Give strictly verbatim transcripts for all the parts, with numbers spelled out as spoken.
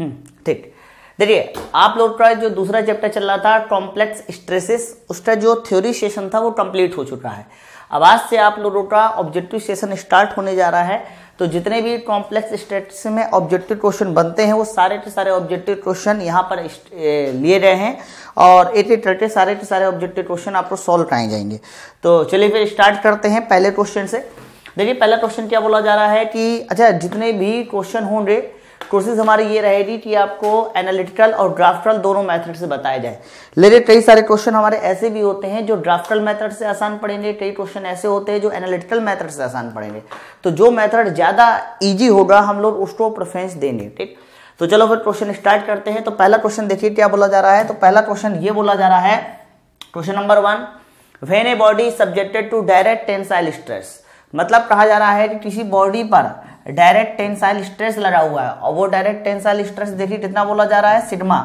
हम्म ठीक। देखिए आप लोग का जो दूसरा चैप्टर चल रहा था कॉम्प्लेक्स स्ट्रेसेस, उसका जो थ्योरी सेशन था वो कंप्लीट हो चुका है। अब आज से आप लोगों का ऑब्जेक्टिव सेशन स्टार्ट होने जा रहा है। तो जितने भी कॉम्प्लेक्स स्ट्रेसेस में ऑब्जेक्टिव क्वेश्चन बनते हैं वो सारे के सारे ऑब्जेक्टिव क्वेश्चन यहाँ पर लिए गए हैं और एक एक करके सारे के सारे ऑब्जेक्टिव क्वेश्चन आपको सॉल्व कराए जाएंगे। तो चलिए फिर स्टार्ट करते हैं पहले क्वेश्चन से। देखिए पहला क्वेश्चन क्या बोला जा रहा है कि अच्छा जितने भी क्वेश्चन होंगे कोशिश हमारी ये रहेगी कि आपको एनालिटिकल और ग्राफिकल दोनों मेथड से बताया जाए। लेकिन कई सारे क्वेश्चन हमारे ऐसे भी होते हैं जो ग्राफिकल मेथड से आसान पड़ेंगे, कई क्वेश्चन ऐसे होते हैं जो एनालिटिकल मेथड से आसान पड़ेंगे। तो जो मेथड ज़्यादा इजी होगा हम लोग उसको प्रेफरेंस देंगे। ठीक, तो चलो फिर क्वेश्चन स्टार्ट करते हैं। तो पहला क्वेश्चन देखिए क्या बोला जा रहा है। तो पहला क्वेश्चन ये बोला जा रहा है, question number one, when a body subjected to direct tensile stress, मतलब कहा जा रहा है कि किसी बॉडी पर डायरेक्ट टेंसाइल स्ट्रेस लगा हुआ है और वो डायरेक्ट टेंसाइल स्ट्रेस देखिए कितना बोला जा रहा है सिग्मा,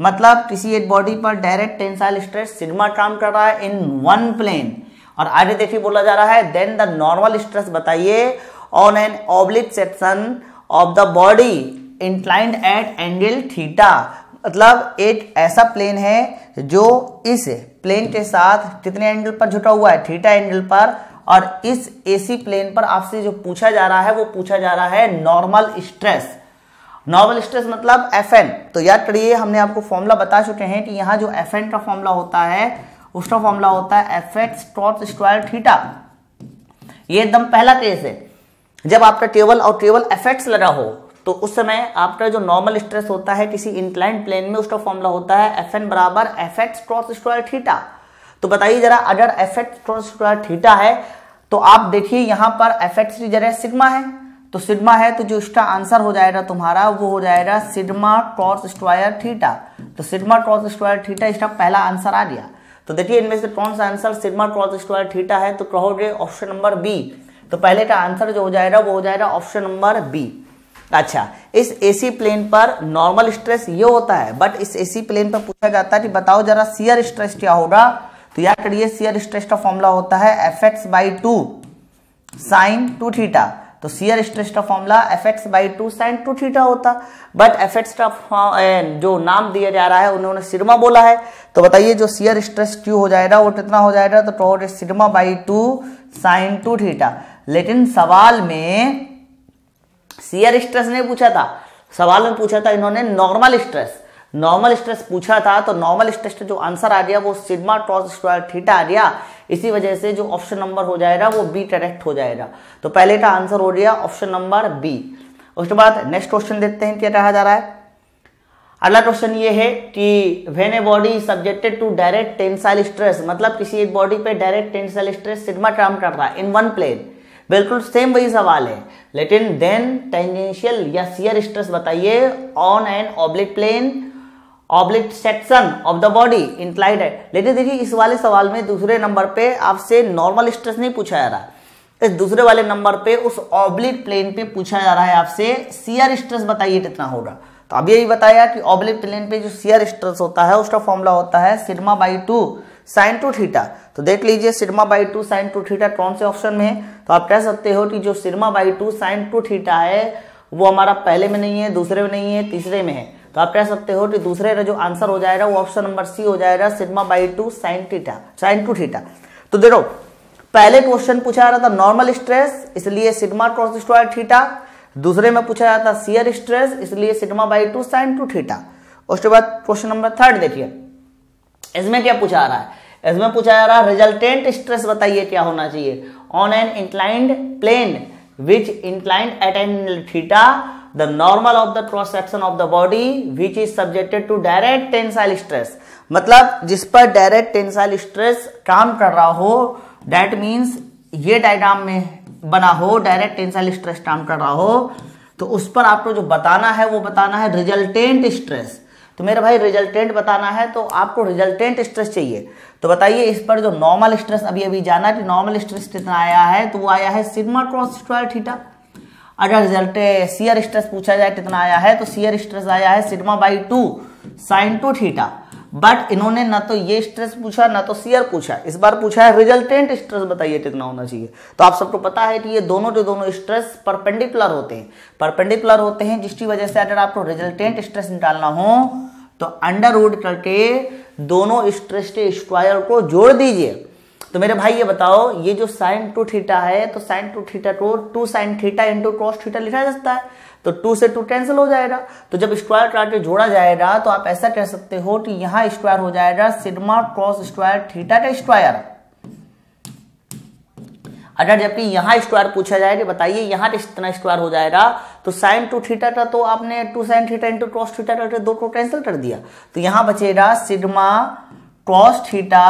मतलब किसी एक बॉडी पर डायरेक्ट टेंसाइल स्ट्रेस सिग्मा काम कर रहा है इन वन प्लेन। और आगे देखिए बोला जा रहा है देन द नॉर्मल स्ट्रेस बताइए on an oblique section of the body inclined at angle theta, मतलब एक ऐसा प्लेन है जो इस प्लेन के साथ कितने एंगल पर झुका हुआ है, थीटा एंगल पर। और इस एसी प्लेन पर आपसे जो पूछा जा रहा है वो पूछा जा रहा है नॉर्मल स्ट्रेस। नॉर्मल स्ट्रेस मतलब एफएन। तो याद करिए हमने आपको फॉर्मूला बता चुके हैं कि यहाँ जो एफएन का फॉर्मूला होता है उसका फॉर्मूला होता है F X cross square theta. ये एकदम पहला केस है जब आपका टेबल और टेबल एफ एक्स लगा हो, तो उस समय आपका जो नॉर्मल स्ट्रेस होता है किसी इंक्लाइंड प्लेन में उसका फॉर्मूला होता है एफ एन बराबर F X cross square theta. तो बताइए जरा अगर F X cross square theta है तो आप देखिए यहाँ पर एफ एक्स की जगह सिग्मा है, तो सिग्मा है तो जो इसका आंसर हो जाएगा तुम्हारा वो हो जाएगा सिग्मा क्रॉस स्क्वायर थीटा। तो सिग्मा क्रॉस स्क्वायर थीटा इसका पहला आंसर आ गया। तो देखिए इनमें से कौन सा answer sigma cross square theta है, तो कहोगे ऑप्शन नंबर बी। तो पहले का आंसर जो हो जाएगा वो हो जाएगा ऑप्शन नंबर बी। अच्छा, इस एसी प्लेन पर नॉर्मल स्ट्रेस ये होता है, बट इस एसी प्लेन पर पूछा जाता है कि बताओ जरा शियर स्ट्रेस क्या होगा। तो याद करिए शियर स्ट्रेस का फॉर्मूला होता है F x by two sine two theta. तो शियर स्ट्रेस का formula F x by two sine two theta होता, बट एफ एक्स का जो नाम दिया जा रहा है उन्होंने सिग्मा बोला है। तो बताइए जो शियर स्ट्रेस क्यू हो जाएगा वो कितना हो जाएगा, तो total sigma by two sine two theta. लेकिन सवाल में शियर स्ट्रेस नहीं पूछा था, सवाल में पूछा था इन्होंने नॉर्मल स्ट्रेस। नॉर्मल स्ट्रेस पूछा था तो नॉर्मल स्ट्रेस का जो आंसर आ गया वो सिग्मा क्रॉस स्क्वायर थीटा आ गया। इसी वजह से जो ऑप्शन नंबर हो जाएगा वो बी करेक्ट हो जाएगा। तो पहले का आंसर हो गया ऑप्शन नंबर बी। उसके बाद नेक्स्ट क्वेश्चन देखते हैं क्या कहा जा रहा है। अगला क्वेश्चन ये है कि when a body subjected to direct tensile stress, मतलब किसी एक बॉडी पे डायरेक्ट टेंसाइल स्ट्रेस सिग्मा काम कर रहा है इन वन प्लेन। बिल्कुल सेम वही सवाल है, लेकिन देन टेंजेंशियल या शियर स्ट्रेस बताइए on an oblique plane oblique section of the body inclined है। लेकिन देखिए इस वाले सवाल में दूसरे नंबर पे आपसे नॉर्मल स्ट्रेस नहीं पूछा जा रहा, इस दूसरे वाले नंबर पे उस ऑब्लिक प्लेन पे पूछा जा रहा है आपसे शियर स्ट्रेस बताइए कितना होगा। तो अभी यही बताया कि ऑब्लिक प्लेन पे जो शियर स्ट्रेस होता है उसका फॉर्मूला होता है sigma by two sine two theta. तो देख लीजिए sigma by two sine two theta कौन से ऑप्शन में है, तो आप कह सकते हो कि जो sigma by two sine two theta है वो हमारा पहले में नहीं है, दूसरे में नहीं है, तीसरे में है। तो आप कह सकते हो कि दूसरे का जो आंसर हो जाएगा वो ऑप्शन नंबर सी हो जाएगा sigma by two sine theta sine two theta. तो देखो पहले क्वेश्चन पूछा जा रहा था नॉर्मल स्ट्रेस इसलिए सिग्मा क्रॉस स्क्वायर थीटा, दूसरे में पूछा जाता था शियर स्ट्रेस इसलिए sigma by two sine two theta. उसके बाद क्वेश्चन नंबर थर्ड देखिए इसमें क्या पूछा जा रहा है। इसमें पूछा जा रहा है रिजल्टेंट स्ट्रेस बताइए क्या होना चाहिए on an inclined plane which inclined at an theta the normal of the cross section of the body which is subjected to direct tensile stress, मतलब जिस पर डायरेक्ट टेंसाइल स्ट्रेस काम कर रहा हो, दैट मीन्स ये डायग्राम में बना हो डायरेक्ट टेंसाइल स्ट्रेस काम कर रहा हो, तो उस पर आपको जो बताना है वो बताना है रिजल्टेंट स्ट्रेस। तो मेरे भाई रिजल्टेंट बताना है तो आपको रिजल्टेंट स्ट्रेस चाहिए। तो बताइए इस पर जो नॉर्मल स्ट्रेस अभी अभी जाना कि नॉर्मल स्ट्रेस कितना आया है, तो वो आया है सिग्मा क्रॉस स्क्वायर थीटा। अगर रिजल्ट शियर स्ट्रेस पूछा जाए कितना आया है, तो शियर स्ट्रेस आया है sigma by two sine two theta. But इन्होंने ना तो ये स्ट्रेस पूछा ना तो सीआर पूछा, इस बार पूछा है रिजल्टेंट स्ट्रेस बताइए कितना होना चाहिए। तो आप सबको पता है कि ये दोनों के दोनों स्ट्रेस परपेंडिकुलर होते हैं, परपेंडिकुलर होते हैं जिसकी वजह से अगर आपको रिजल्टेंट स्ट्रेस निकालना हो तो अंडर रूट करके दोनों स्ट्रेस के स्क्वायर को जोड़ दीजिए। तो मेरे भाई ये बताओ ये जो साइन टू थीटा है तो साइन टू थीटा को two sine theta into cos theta लिखा जाता है, तो टू से टू कैंसिल हो जाएगा। तो जब स्क्वायर काट के जोड़ा जाएगा तो आप ऐसा कह सकते हो कि यहाँ स्क्वायर हो जाएगा सिग्मा क्रॉस स्क्वायर थीटा का स्क्वायर। अगर जबकि यहाँ स्क्वायर पूछा जाए कि बताइए यहाँ कितना स्क्वायर हो जाएगा, तो साइन टू थीटा का तो आपने two sine theta into cos theta करके दो को कैंसिल कर दिया, तो यहाँ बचेगा sigma cross theta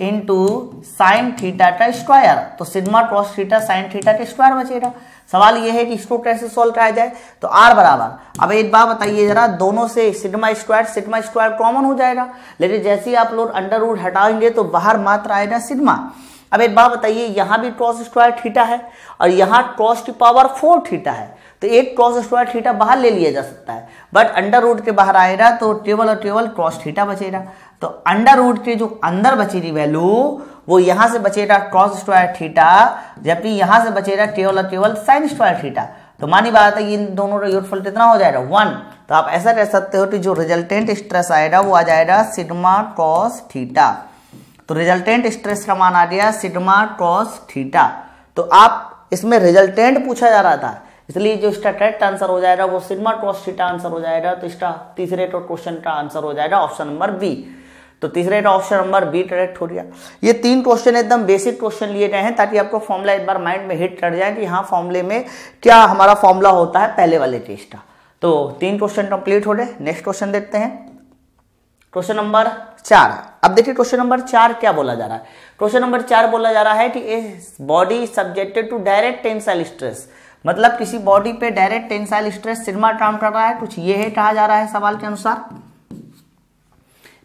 into sine theta का स्क्वायर। तो sigma cross theta sine theta का स्क्वायर बचेगा। सवाल यह है कि इसको कैसे सॉल्व कराया जाए, तो आर बराबर, अब एक बार बताइए जरा दोनों से sigma square sigma square common हो जाएगा, लेकिन जैसे ही आप लोग अंडर रूट हटाएंगे तो बाहर मात्र आएगा सिग्मा। अब एक बात बताइए यहाँ भी क्रॉस स्क्वायर थीटा है और यहाँ क्रॉस की पावर फोर थीटा है, तो एक क्रॉस स्क्वायर थीटा बाहर ले लिया जा सकता है, बट अंडर रूट के बाहर आएगा तो टेबल और टेबल क्रॉस थीटा बचेगा। तो अंडर रूट के जो अंदर बचेगी वैल्यू वो यहाँ से बचेगा क्रॉस स्क्वायर थीटा, जबकि यहाँ से बचेगा टेबल और टेबल साइन स्क्वायर थीटा। तो मानी बात है इन दोनों का योगफल कितना हो जाएगा वन। तो आप ऐसा कह सकते हो कि जो रिजल्टेंट स्ट्रेस आएगा वो आ जाएगा सिग्मा क्रॉस थीटा। तो रिजल्टेंट स्ट्रेस का मान आ गया सिग्मा क्रॉस थीटा। तो आप इसमें रिजल्टेंट पूछा जा रहा था इसलिए जो इसका करेक्ट आंसर हो जाएगा वो सिग्मा क्रॉस थीटा आंसर हो जाएगा। तो इसका तीसरे क्वेश्चन का आंसर हो जाएगा ऑप्शन नंबर बी। तो तीसरे का ऑप्शन नंबर बी करेक्ट हो गया। ये तीन क्वेश्चन एकदम बेसिक क्वेश्चन लिए गए हैं ताकि आपको फॉर्मूला एक बार माइंड में हिट कर जाए कि हाँ फॉर्मूले में क्या हमारा फॉर्मूला होता है पहले वाले टेस्ट का। तो तीन क्वेश्चन कंप्लीट हो गए। नेक्स्ट क्वेश्चन देखते हैं, क्वेश्चन नंबर चार। अब देखिए क्वेश्चन नंबर चार क्या बोला जा रहा है। क्वेश्चन नंबर चार बोला जा रहा है कि a body subjected to direct tensile stress, मतलब किसी बॉडी पे डायरेक्ट टेंसाइल स्ट्रेस सिग्मा काम कर रहा है, कुछ ये है कहा जा रहा है सवाल के अनुसार।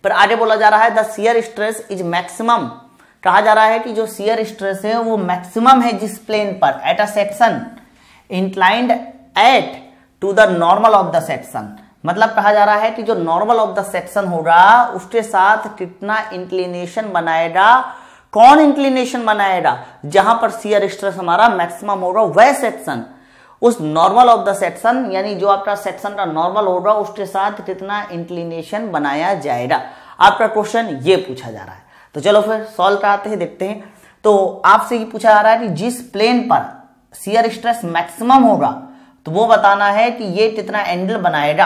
पर आगे बोला जा रहा है the shear stress is maximum, कहा जा रहा है कि जो शियर स्ट्रेस है वो मैक्सिमम है जिस प्लेन पर at a section inclined at to the normal of the section, मतलब कहा जा रहा है कि जो नॉर्मल ऑफ द सेक्शन होगा उसके साथ कितना इंक्लिनेशन बनाएगा, कौन इंक्लिनेशन बनाएगा जहां पर शियर स्ट्रेस हमारा मैक्सिमम होगा वह सेक्शन उस नॉर्मल ऑफ द सेक्शन यानी जो आपका सेक्शन का नॉर्मल होगा उसके साथ कितना इंक्लिनेशन बनाया जाएगा। आपका क्वेश्चन ये पूछा जा रहा है। तो चलो फिर सॉल्व कराते हैं, देखते हैं। तो आपसे ये पूछा जा रहा है कि जिस प्लेन पर शियर स्ट्रेस मैक्सिमम होगा तो वो बताना है कि ये कितना एंगल बनाएगा।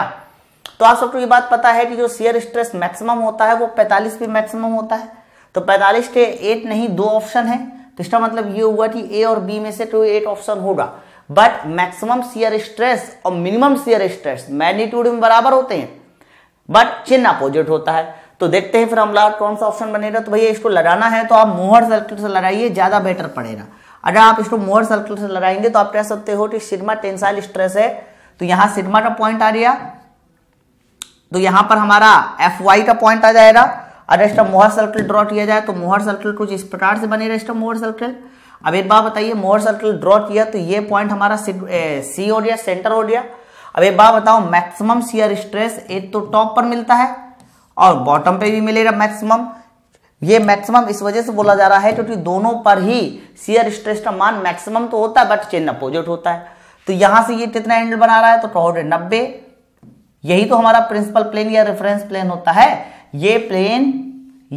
तो आप सबको ये बात पता है कि जो शियर स्ट्रेस मैक्सिमम होता है वो पैंतालीस पे मैक्सिमम होता है। तो पैंतालीस के एट नहीं दो ऑप्शन है, तो इसका मतलब ये हुआ कि ए और बी में से कोई एक ऑप्शन होगा। बट मैक्सिमम शियर स्ट्रेस और मिनिमम शियर स्ट्रेस मैग्नीट्यूड में बराबर होते हैं बट चिन्ह अपोजिट होता है। तो देखते हैं फिर हम लोग कौन सा ऑप्शन बनेगा। तो भैया इसको लगाना है तो आप मोहर सर्किल से लगाइए, ज्यादा बेटर पड़ेगा। अगर आप इसको मोहर सर्किल से लगाएंगे तो आप कह सकते हो कि सिग्मा टेंसाइल स्ट्रेस है, तो यहाँ सिग्मा का पॉइंट आ गया, तो यहाँ पर हमारा एफ वाई का पॉइंट आ जाएगा। अगर इसका मोहर सर्किल ड्रॉ किया जाए तो मोहर सर्किल कुछ इस प्रकार से बनेगा इसका मोहर सर्किल। अब एक बात बताइए मोहर सर्किल ड्रॉ किया तो ये पॉइंट हमारा सी हो गया, सेंटर हो गया। अब एक बात बताओ मैक्सिमम शियर स्ट्रेस एक तो टॉप पर मिलता है और बॉटम पे भी मिलेगा मैक्सिमम। ये मैक्सिमम इस वजह से बोला जा रहा है क्योंकि दोनों पर ही शियर स्ट्रेस का मान मैक्सिमम तो होता है बट चिन्ह अपोजिट होता है। तो यहाँ से ये कितना एंगल बना रहा है तो कहोगे नब्बे। यही तो हमारा प्रिंसिपल प्लेन या रेफरेंस प्लेन होता है। ये प्लेन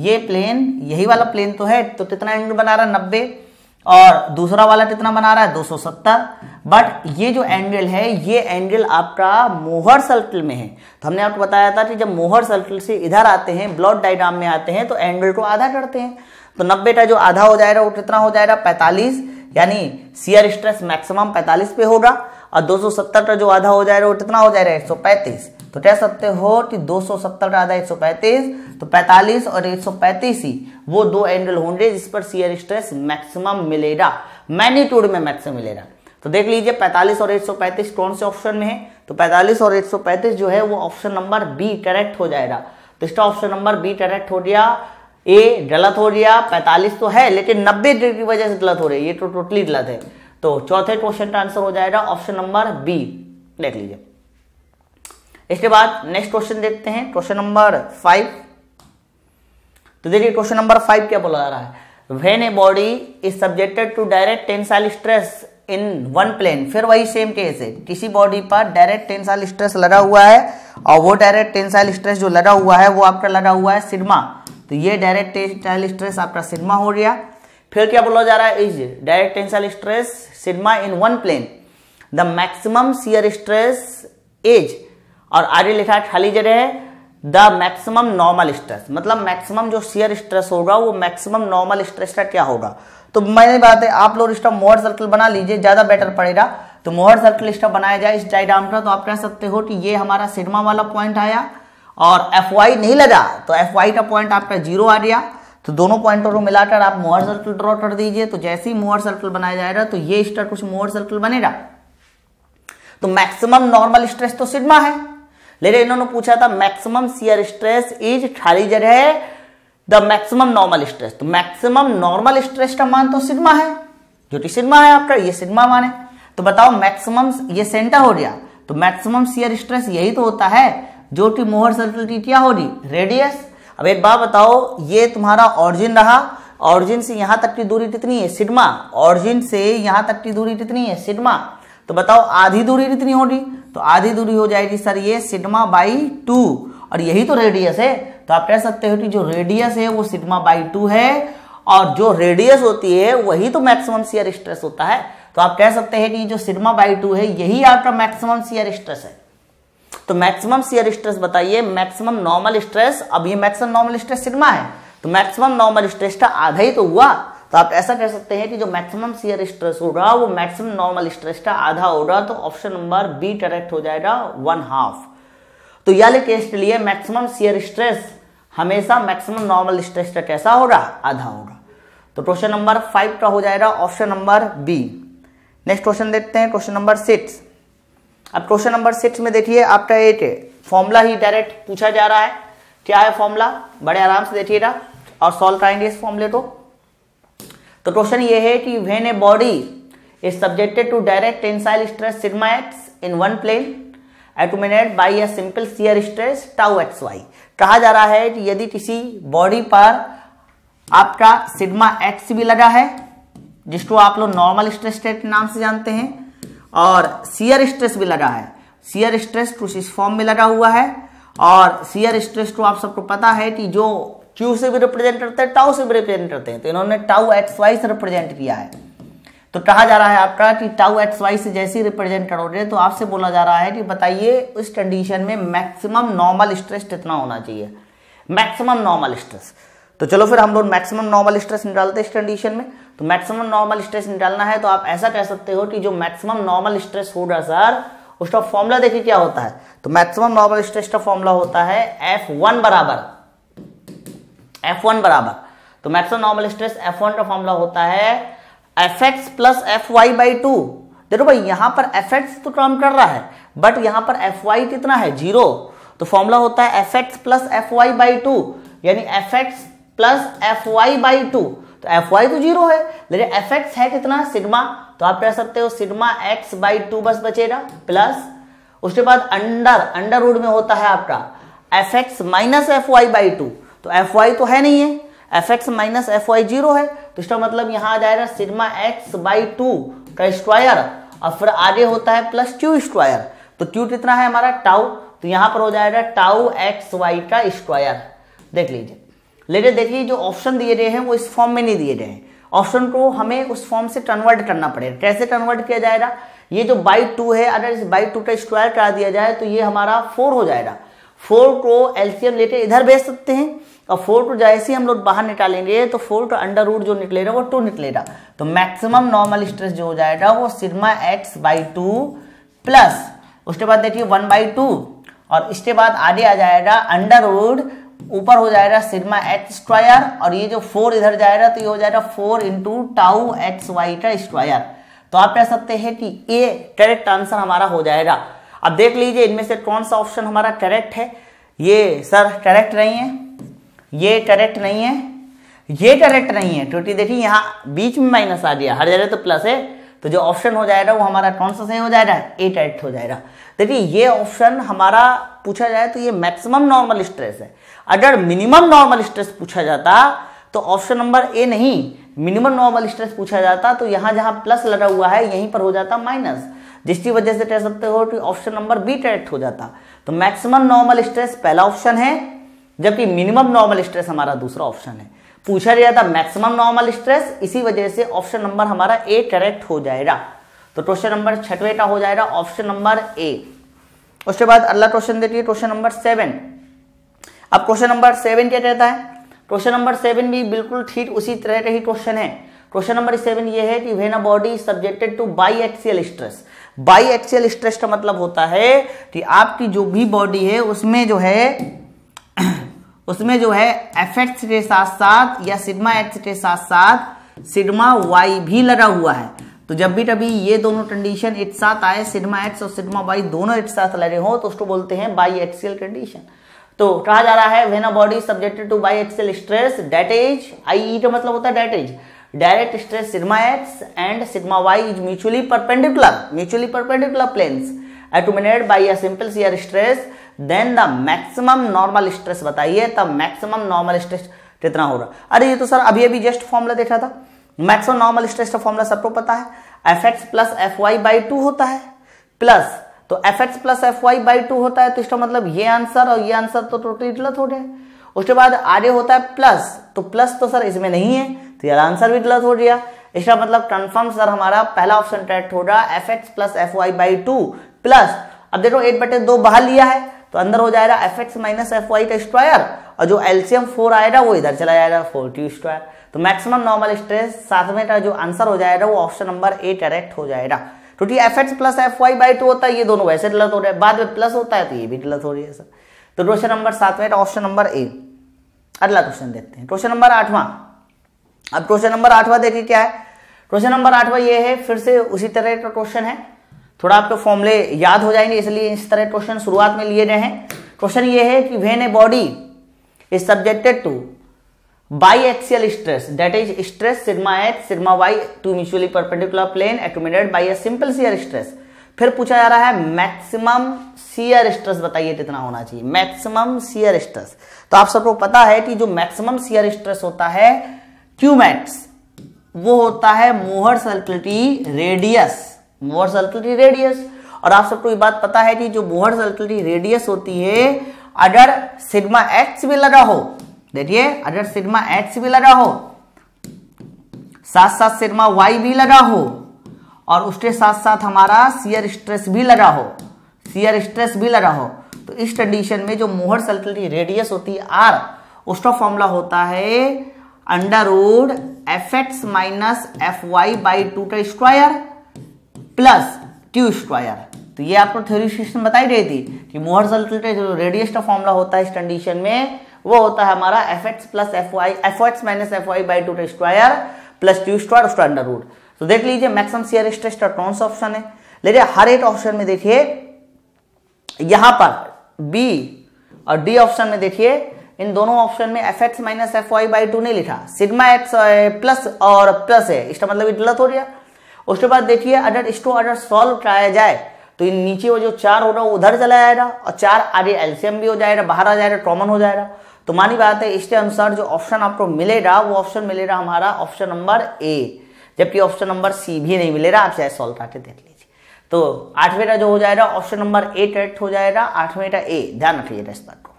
ये प्लेन यही वाला प्लेन तो है, तो कितना एंगल बना रहा है नब्बे और दूसरा वाला कितना बना रहा है दो सौ सत्तर। बट ये जो एंगल है ये एंगल आपका मोहर सर्किल में है। तो हमने आपको बताया था कि जब मोहर सर्किल से इधर आते हैं ब्लॉक डायग्राम में आते हैं तो एंगल को आधा करते हैं। तो नब्बे का जो आधा हो जाएगा वो कितना हो जाएगा पैंतालीस, यानी शियर स्ट्रेस मैक्सिमम पैंतालीस पे होगा और दो सौ सत्तर का जो आधा हो जाएगा वो कितना हो जाएगा एक सौ पैंतीस। तो कह सकते हो कि दो सौ सत्तर का आधा एक सौ पैंतीस, तो पैंतालीस और एक सौ पैंतीस ही वो दो एंगल होंगे जिस पर शियर स्ट्रेस मैक्सिमम मिलेगा, मैग्नीट्यूड में मैक्सिमम मिलेगा। तो देख लीजिए पैंतालीस और एक सौ पैंतीस कौन से ऑप्शन में है, तो पैंतालीस और एक सौ पैंतीस जो है वो ऑप्शन नंबर बी करेक्ट हो जाएगा। तो इसका ऑप्शन नंबर बी करेक्ट हो गया। ए गलत हो गया, पैंतालीस तो है लेकिन नब्बे डिग्री की वजह से गलत हो रही है, ये तो टोटली गलत है। तो चौथे क्वेश्चन का आंसर हो जाएगा ऑप्शन नंबर बी, देख लीजिए। इसके बाद नेक्स्ट क्वेश्चन देखते हैं, क्वेश्चन नंबर फाइव। तो देखिए क्वेश्चन नंबर फाइव क्या बोला जा रहा है, when a body is subjected to direct tensile stress in one plane, फिर वही सेम केस है, किसी बॉडी पर डायरेक्ट टेंसाइल स्ट्रेस लगा हुआ है और वो डायरेक्ट टेंसाइल स्ट्रेस जो लगा हुआ है वो आपका लगा हुआ है सिग्मा, तो ये डायरेक्ट टेंसाइल स्ट्रेस आपका सिग्मा हो गया। फिर क्या बोला जा रहा है, is direct tensile stress sigma in one plane the maximum shear stress is, और आगे लिखा है खाली जगह है द मैक्सिमम नॉर्मल स्ट्रेस, मतलब मैक्सिमम जो शियर स्ट्रेस होगा वो मैक्सिमम नॉर्मल स्ट्रेस का क्या होगा। तो मैंने बात है आप लोग इसका मोहर सर्कल बना लीजिए, ज्यादा बेटर पड़ेगा। तो मोहर सर्कल इसका बनाया जाए इस डायग्राम का, तो आप कह सकते हो कि ये हमारा सिग्मा वाला पॉइंट आया और एफ वाई नहीं लगा तो एफ वाई का पॉइंट आपका जीरो आ गया। तो दोनों पॉइंटों को मिलाकर आप मोहर सर्कल ड्रॉ कर दीजिए। तो जैसे ही मोहर सर्कल बनाया जाएगा तो ये इसका कुछ मोहर सर्कल बनेगा। तो मैक्सिमम नॉर्मल स्ट्रेस तो सिग्मा है, लेकिन इन्होंने पूछा था मैक्सिमम शियर स्ट्रेस इज खाली जगह द मैक्सिमम नॉर्मल स्ट्रेस, तो मैक्सिमम नॉर्मल स्ट्रेस का मान तो सिग्मा है, जो कि सिग्मा है आपका, ये सिग्मा मान है। तो बताओ मैक्सिमम ये सेंटर हो गया, तो मैक्सिमम शियर स्ट्रेस यही तो होता है जो कि मोहर सर्कल की क्या होगी, रेडियस। अब एक बात बताओ, ये तुम्हारा ऑरिजिन रहा, ऑरिजिन से यहां तक की दूरी कितनी है, सिग्मा, ऑरिजिन से यहां तक की दूरी कितनी है, सिग्मा। तो बताओ आधी दूरी कितनी होगी, तो आधी दूरी हो जाएगी सर ये सिग्मा बाई टू, और यही तो रेडियस है। तो आप कह सकते हो कि जो रेडियस है वो सिग्मा बाई टू है, और जो रेडियस होती है वही तो मैक्सिमम शियर स्ट्रेस होता है। तो आप कह सकते हैं कि जो सिग्मा बाई टू है यही आपका मैक्सिमम शियर स्ट्रेस है। तो मैक्सिमम शियर स्ट्रेस बताइए, मैक्सिमम नॉर्मल स्ट्रेस, अब ये मैक्सिमम नॉर्मल स्ट्रेस सिग्मा है तो मैक्सिमम नॉर्मल स्ट्रेस का आधा ही तो हुआ। तो आप ऐसा कह सकते हैं कि जो मैक्सिमम शियर स्ट्रेस होगा वो मैक्सिमम नॉर्मल स्ट्रेस का आधा होगा, तो ऑप्शन नंबर बी करेक्ट हो जाएगा, वन हाफ। तो याले केस के लिए मैक्सिमम शियर स्ट्रेस हमेशा मैक्सिमम नॉर्मल स्ट्रेस का कैसा होगा, आधा होगा। तो क्वेश्चन नंबर फाइव का हो जाएगा option number B. Next question देखते हैं, क्वेश्चन नंबर सिक्स। अब क्वेश्चन नंबर सिक्स में देखिए आपका एक फॉर्मूला ही डायरेक्ट पूछा जा रहा है, क्या है फॉर्मूला, बड़े आराम से देखिएगा और सॉल्व कराएंगे इस फॉर्मूले को। तो क्वेश्चन ये है कि when a body is subjected to direct tensile stress sigma x in one plane एटोमिनेट by a simple shear stress tau x y, कहा जा रहा है कि यदि किसी बॉडी पर आपका सिग्मा एक्स भी लगा है, जिसको आप लोग नॉर्मल स्ट्रेस के नाम से जानते हैं, और शियर स्ट्रेस भी लगा है, शियर स्ट्रेस कुछ इस फॉर्म में लगा हुआ है, और शियर स्ट्रेस को आप सबको पता है कि जो Q से भी रिप्रेजेंट करते हैं, टाउ से भी रिप्रेजेंट करते हैं, तो इन्होंने टाउ एक्स वाई से रिप्रेजेंट किया है। तो कहा जा रहा है आपका कि टाउ एक्स वाई से जैसे ही रिप्रेजेंट करोगे तो आपसे बोला जा रहा है कि बताइए उस कंडीशन में मैक्सिमम नॉर्मल स्ट्रेस कितना होना चाहिए, मैक्सिमम नॉर्मल स्ट्रेस। तो चलो फिर हम लोग मैक्सिमम नॉर्मल स्ट्रेस निकालते हैं इस कंडीशन में। तो मैक्सिमम नॉर्मल स्ट्रेस निकालना है तो आप ऐसा कह सकते हो कि जो मैक्सिमम नॉर्मल स्ट्रेस होगा सर उसका फॉर्मूला देखिए क्या होता है। तो मैक्सिमम नॉर्मल स्ट्रेस का फॉर्मूला होता है एफ वन बराबर एफ वन बराबर, तो maximum normal stress f one का फॉर्मूला होता है F x plus f Y by two. देखो भाई यहाँ पर एफ एक्स तो काम कर रहा है, बट यहाँ पर एफ वाई कितना है, जीरो। तो फॉर्मूला होता है F x plus f Y by two, यानी f x plus f Y by two. तो एफ वाई तो जीरो है, लेकिन एफ एक्स है कितना, सिग्मा। तो आप कह सकते हो सिग्मा x बाई टू बस बचेगा, प्लस उसके बाद अंडर अंडर रूट में होता है आपका f x minus F Y by two. तो fy तो है नहीं है, fx माइनस fy जीरो है, तो इसका मतलब यहाँ आ जाएगा सिग्मा x बाई टू का स्क्वायर, और फिर आगे होता है प्लस q स्क्वायर। तो q कितना है हमारा, टाउ। तो यहाँ पर हो जाएगा टाउ x y का स्क्वायर, देख लीजिए। लेकिन देखिए जो ऑप्शन दिए गए हैं वो इस फॉर्म में नहीं दिए गए हैं, ऑप्शन को हमें उस फॉर्म से कन्वर्ट करना पड़ेगा। कैसे कन्वर्ट किया जाएगा, ये जो बाई टू है अगर इस बाई टू का स्क्वायर करा दिया जाए तो ये हमारा फोर हो जाएगा। फोर को एलसीएम लेके इधर भेज सकते हैं, और फोर को जैसे ही हम लोग बाहर निकालेंगे तो फोर का अंडर रूट जो निकलेगा वो टू निकलेगा। तो मैक्सिमम नॉर्मल स्ट्रेस जो हो जाएगा वो sigma x by two, plus उसके बाद देखिए वन बाई टू, और इसके बाद आगे आ जाएगा अंडर रूट, ऊपर हो जाएगा सिग्मा एक्स स्क्वायर, और ये जो फोर इधर जाएगा तो ये हो जाएगा four into tau x y का स्क्वायर। तो आप कह सकते हैं कि ये करेक्ट आंसर हमारा हो जाएगा। अब देख लीजिए इनमें से कौन सा ऑप्शन हमारा करेक्ट है। ये सर करेक्ट नहीं है, ये करेक्ट नहीं है, ये करेक्ट नहीं है, क्योंकि देखिए यहाँ बीच में माइनस आ गया, हर जगह तो प्लस है। तो जो ऑप्शन हो जाएगा वो हमारा कौन सा सही हो जाएगा, एट एट हो जाएगा। देखिए ये ऑप्शन हमारा पूछा जाए तो ये मैक्सिमम नॉर्मल स्ट्रेस है। अगर मिनिमम नॉर्मल स्ट्रेस पूछा जाता तो ऑप्शन नंबर ए नहीं, मिनिमम नॉर्मल स्ट्रेस पूछा जाता तो यहाँ जहाँ प्लस लगा हुआ है यहीं पर हो जाता माइनस, जिसकी वजह से कह सकते हो कि ऑप्शन नंबर बी करेक्ट हो जाता। तो मैक्सिमम नॉर्मल स्ट्रेस पहला ऑप्शन है, जबकि मिनिमम नॉर्मल स्ट्रेस हमारा दूसरा ऑप्शन है। पूछा गया था मैक्सिमम नॉर्मल स्ट्रेस, इसी वजह से ऑप्शन नंबर हमारा ए करेक्ट हो जाएगा। तो क्वेश्चन नंबर छठवें का हो जाएगा ऑप्शन नंबर ए। उसके बाद अगला क्वेश्चन देखिए क्वेश्चन नंबर सेवन। अब क्वेश्चन नंबर सेवन क्या कहता है, क्वेश्चन नंबर सेवन भी बिल्कुल ठीक उसी तरह का ही क्वेश्चन है। क्वेश्चन नंबर सेवन ये है कि when a body is subjected to biaxial stress. Biaxial stress का मतलब होता है कि आपकी जो भी बॉडी है उसमें जो है उसमें जो है एफएक्स के साथ साथ या सिग्मा एक्स के साथ साथ सिग्मा वाई भी लगा हुआ है। तो जब भी कभी ये दोनों कंडीशन एक साथ आए, सिग्मा एक्स और सिग्मा वाई दोनों एक साथ लगे हो, तो उसको बोलते हैं बाई एक्सियल कंडीशन। तो कहा जा रहा है when a body subjected to biaxial stress that is, I E का मतलब होता है that is direct stress sigma x and sigma y is mutually perpendicular mutually perpendicular planes एटोमिनेट by a simple shear stress, then the maximum normal stress बताइए, तब maximum normal stress कितना होगा। अरे ये तो सर अभी अभी जस्ट फॉर्मूला देखा था। मैक्सिमम नॉर्मल स्ट्रेस का फॉर्मूला सबको पता है, F x plus f Y by two होता है, प्लस तो f x plus f Y by two होता है। तो इसका मतलब ये आंसर और ये आंसर तो टोटली गलत हो गए। उसके बाद आगे होता है प्लस, तो प्लस तो सर इसमें नहीं है, तो यार आंसर भी गलत हो गया। इसका मतलब कन्फर्म सर हमारा पहला ऑप्शन करेक्ट होगा, f x plus f Y by two plus. अब देखो एट बटे दो बाहर लिया है तो अंदर हो जाएगा f x minus F Y का स्क्वायर, और जो एलसीएम फोर आएगा वो इधर चला जाएगा फोर क्यू स्क्वायर। तो मैक्सिमम नॉर्मल स्ट्रेस सातवें का जो आंसर हो जाएगा वो ऑप्शन नंबर ए करेक्ट हो जाएगा, क्योंकि f x plus f Y by two होता है, ये दोनों वैसे गलत हो रहे हैं, बाद में प्लस होता है तो ये भी गलत हो रही है सर। तो क्वेश्चन नंबर सातवें का ऑप्शन नंबर ए। अगला क्वेश्चन देखते हैं क्वेश्चन नंबर आठवां। अब क्वेश्चन नंबर आठवां देखिए क्या है। क्वेश्चन नंबर आठवां ये है, फिर से उसी तरह का क्वेश्चन है, थोड़ा आपको फॉर्मूले याद हो जाएंगे इसलिए इस तरह क्वेश्चन शुरुआत में लिए गए हैं। क्वेश्चन ये है कि when a body is subjected to biaxial stress that is stress sigma x sigma y to mutually perpendicular plane accumulated by a simple shear stress. फिर पूछा जा रहा है मैक्सिमम शियर स्ट्रेस बताइए कितना होना चाहिए, मैक्सिमम शियर स्ट्रेस। तो आप सबको पता है कि जो मैक्सिमम शियर स्ट्रेस होता है क्यूमैक्स, वो होता है मोहर सर्कल की रेडियस, मोहर सर्कल की रेडियस। और आप सबको ये बात पता है कि जो मोहर सर्कल की रेडियस होती है, अगर सिग्मा एक्स भी लगा हो, देखिए अगर सिग्मा एक्स भी लगा हो, साथ साथ सिग्मा वाई भी लगा हो, और उसके साथ साथ हमारा शियर स्ट्रेस भी लगा हो, शियर स्ट्रेस भी लगा हो, तो इस कंडीशन में जो मोहर सर्कल की रेडियस होती है आर, उसका फॉर्मूला होता है under root f x minus F Y by two का स्क्वायर प्लस क्यू स्क्वायर। तो ये आपको थ्योरी सिस्टम बताई गई थी कि मोहर सर्कल का जो रेडियस का फॉर्मूला होता है इस कंडीशन में, वो होता है हमारा f x plus f y f x minus F Y by two का स्क्वायर प्लस क्यू स्क्वायर उसका अंडर रूट। तो देख लीजिए मैक्सिमम शियर स्ट्रेस का कौन सा ऑप्शन है। लेकिन हर एक ऑप्शन में देखिए, यहाँ पर बी और डी ऑप्शन में देखिए, इन दोनों ऑप्शन में f x minus F Y by two नहीं लिखा, सिग्मा एक्स प्लस और प्लस है, इसका मतलब गलत हो गया। उसके बाद देखिए अगर इसको अगर सॉल्व कराया जाए तो इन नीचे वो जो चार होगा वो उधर चला जाएगा, और चार आगे एलसीएम भी हो जाएगा, बाहर आ जाएगा, कॉमन हो जाएगा। तो मानी बात है इसके अनुसार जो ऑप्शन आपको मिलेगा वो ऑप्शन मिलेगा हमारा ऑप्शन नंबर ए, जबकि ऑप्शन नंबर सी भी नहीं मिलेगा। आप चाहे सॉल्व करके देख लीजिए। तो आठवें का जो हो जाएगा ऑप्शन नंबर ए करेक्ट हो जाएगा, आठवें का ए, ध्यान रखिएगा इस बात को।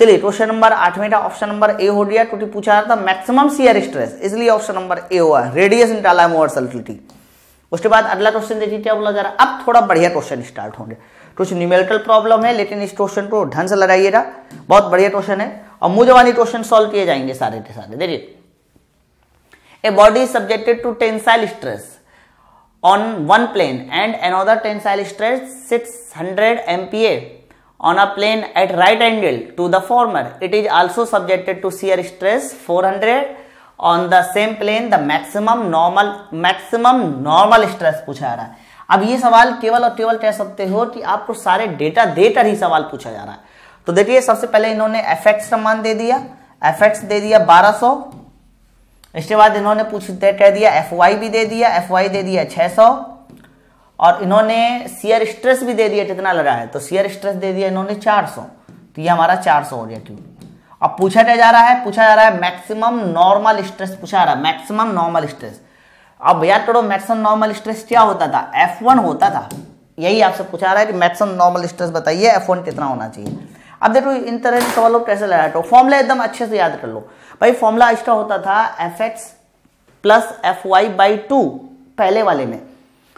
चलिए क्वेश्चन नंबर आठवें का ऑप्शन नंबर ए हो गया, क्योंकि पूछा रहा था मैक्सिमम शियर स्ट्रेस, इसलिए ऑप्शन नंबर ए हुआ, रेडियस निकाला है मोहर सर्कल की। उसके बाद अगला क्वेश्चन देखिए क्या बोला जा रहा है। अब थोड़ा बढ़िया क्वेश्चन स्टार्ट होंगे, कुछ न्यूमेरिकल प्रॉब्लम है, लेकिन इस क्वेश्चन को ढंग से लगाइएगा, बहुत बढ़िया क्वेश्चन है और मुझे वाली क्वेश्चन सॉल्व किए जाएंगे सारे के सारे। देखिए a body is subjected to tensile stress on one plane and another tensile stress six hundred MPa on a plane at right angle to the former, it is also subjected to shear stress four hundred on the same plane, the maximum normal maximum normal stress पूछा जा रहा है। अब ये सवाल केवल और केवल कह सकते हो कि आपको सारे डेटा देकर ही सवाल पूछा जा रहा है। तो देखिए सबसे पहले इन्होंने एफ एक्स का मान दे दिया, एफ एक्स दे दिया बारह सौ, इसके बाद इन्होंने पूछ कह दिया एफ वाई भी दे दिया, एफ वाई दे दिया छह सौ, और इन्होंने शियर स्ट्रेस भी दे दिया कितना लगा है, तो शियर स्ट्रेस दे दिया इन्होंने चार सौ, तो ये हमारा चार सौ हो गया क्यों। अब पूछा क्या जा रहा है, पूछा जा रहा है मैक्सिमम नॉर्मल स्ट्रेस पूछा जा रहा है, मैक्सिमम नॉर्मल स्ट्रेस। अब याद करो मैक्सिमम नॉर्मल स्ट्रेस क्या होता था, एफ वन होता था, यही आपसे पूछा रहा है कि मैक्सिमम नॉर्मल स्ट्रेस बताइए एफ वन कितना होना चाहिए। अब देखो इन तरह के सवालों कैसे लगा तो फॉर्मूला एकदम अच्छे से याद कर लो भाई। फॉर्मूला इसका होता था f x plus f Y by two पहले वाले में,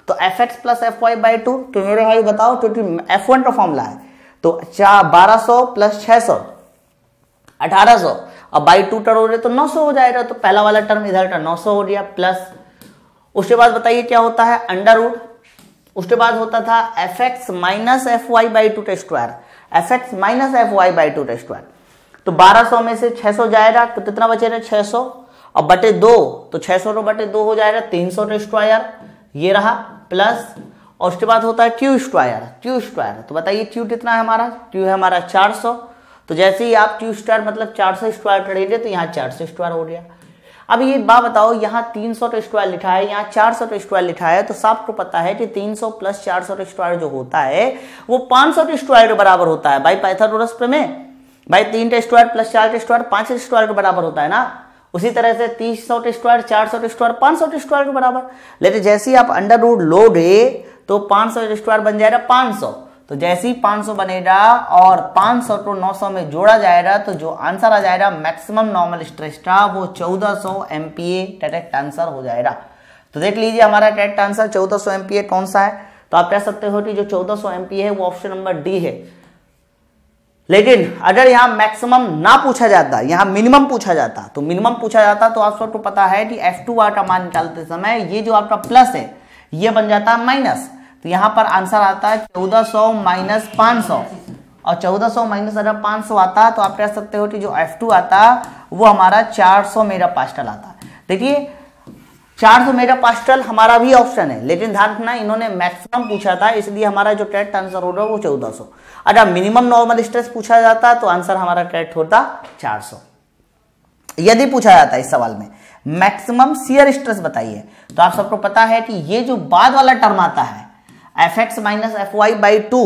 तो f x plus f Y by two तो मेरे भाई बताओ क्योंकि एफ वन का फॉर्मूला है तो चार बारह सौ प्लस छः सौ अठारह सौ और बाई टू करोगे तो नौ सौ हो जाएगा, तो पहला वाला टर्म इधर का नौ सौ हो गया प्लस उसके बाद बताइए क्या होता है अंडर रूट, उसके बाद होता था f x minus F Y by two का square, f x minus F Y by two का स्क्वायर, तो बारह सौ में से छह सौ जाएगा तो कितना बचेगा छह सौ और बटे दो, तो छह सौ को बटे दो हो जाएगा तीन सौ का स्क्वायर ये रहा प्लस, और उसके बाद होता है क्यू स्क्वायर, क्यू स्क्वायर तो बताइए क्यू कितना है हमारा, क्यू है हमारा चार सौ, तो जैसे ही आप क्यू स्क्वायर मतलब चार सौ स्क्वायर करेंगे तो यहाँ चार सौ स्क्वायर हो गया। अब ये बात बताओ यहाँ तीन सौ का स्क्वायर लिखा है यहाँ चार सौ का स्क्वायर लिखा है, तो सबको पता है कि तीन सौ प्लस चार सौ का स्क्वायर जो होता है वो पाँच सौ के स्क्वायर के बराबर होता है भाई पाइथागोरस प्रमेय में, भाई तीन का स्क्वायर प्लस चार का स्क्वायर पाँच का स्क्वायर के बराबर होता है ना, उसी तरह से तीन सौ का स्क्वायर चार सौ का स्क्वायर पाँच सौ के स्क्वायर के बराबर, लेकिन जैसे ही आप अंडर रूट लोगे तो पाँच सौ का स्क्वायर बन जाएगा पाँच सौ, तो जैसे ही पाँच सौ बनेगा और पाँच सौ को नौ सौ में जोड़ा जाएगा तो जो आंसर आ जाएगा मैक्सिमम नॉर्मल स्ट्रेस का वो चौदह सौ एमपीए करेक्ट आंसर हो जाएगा। तो देख लीजिए हमारा करेक्ट आंसर चौदह सौ एमपीए कौन सा है, तो आप कह सकते हो कि जो चौदह सौ एमपीए है वो ऑप्शन नंबर डी है। लेकिन अगर यहाँ मैक्सिमम ना पूछा जाता यहाँ मिनिमम पूछा जाता तो मिनिमम पूछा जाता तो आप सबको पता है कि एफ टू आर का मान निकालते समय ये जो आपका प्लस है ये बन जाता है माइनस, तो यहाँ पर आंसर आता है चौदह सौ माइनस पाँच सौ और चौदह सौ माइनस अगर पाँच सौ आता तो आप कह सकते हो कि जो एफ टू आता वो हमारा चार सौ मेगा पास्कल आता। देखिए चार सौ मेगा पास्कल हमारा भी ऑप्शन है, लेकिन ध्यान रखना इन्होंने मैक्सिमम पूछा था इसलिए हमारा जो करेक्ट आंसर होगा वो चौदह सौ। अगर मिनिमम नॉर्मल स्ट्रेस पूछा जाता तो आंसर हमारा करेक्ट होता चार सौ। यदि पूछा जाता इस सवाल में मैक्सिमम शियर स्ट्रेस बताइए, तो आप सबको पता है कि ये जो बाद वाला टर्म आता है F x minus F Y by two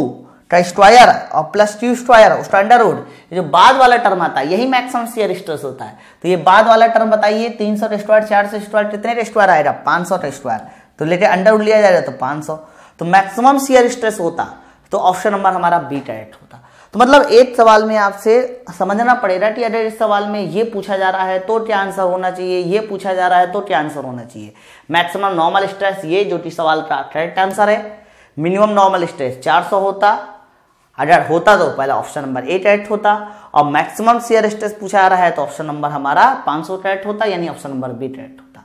का स्क्वायर और प्लस क्यू स्क्वायर उसका अंडरवुड जो बाद वाला टर्म आता है यही मैक्सिमम शियर स्ट्रेस होता है। तो ये बाद वाला टर्म बताइए तीन सौ का स्क्वायर चार सौ स्क्वायर कितने का स्क्वायर आएगा पाँच सौ का स्क्वायर, तो लेकर अंडरवुड लिया जाएगा तो पाँच सौ, तो मैक्सिमम शियर स्ट्रेस होता तो ऑप्शन नंबर हमारा बी करेक्ट होता। तो मतलब एक सवाल में आपसे समझना पड़ेगा कि अगर इस सवाल में ये पूछा जा रहा है तो क्या आंसर होना चाहिए, ये पूछा जा रहा है तो क्या आंसर होना चाहिए। मैक्सिमम नॉर्मल स्ट्रेस ये जो कि सवाल का करेक्ट आंसर है, मिनिमम नॉर्मल स्ट्रेस चार सौ होता अगर होता तो पहला ऑप्शन नंबर ए करेक्ट होता, और मैक्सिमम शियर स्ट्रेस पूछा आ रहा है तो ऑप्शन नंबर हमारा पाँच सौ करेक्ट होता यानी ऑप्शन नंबर बी करेक्ट होता।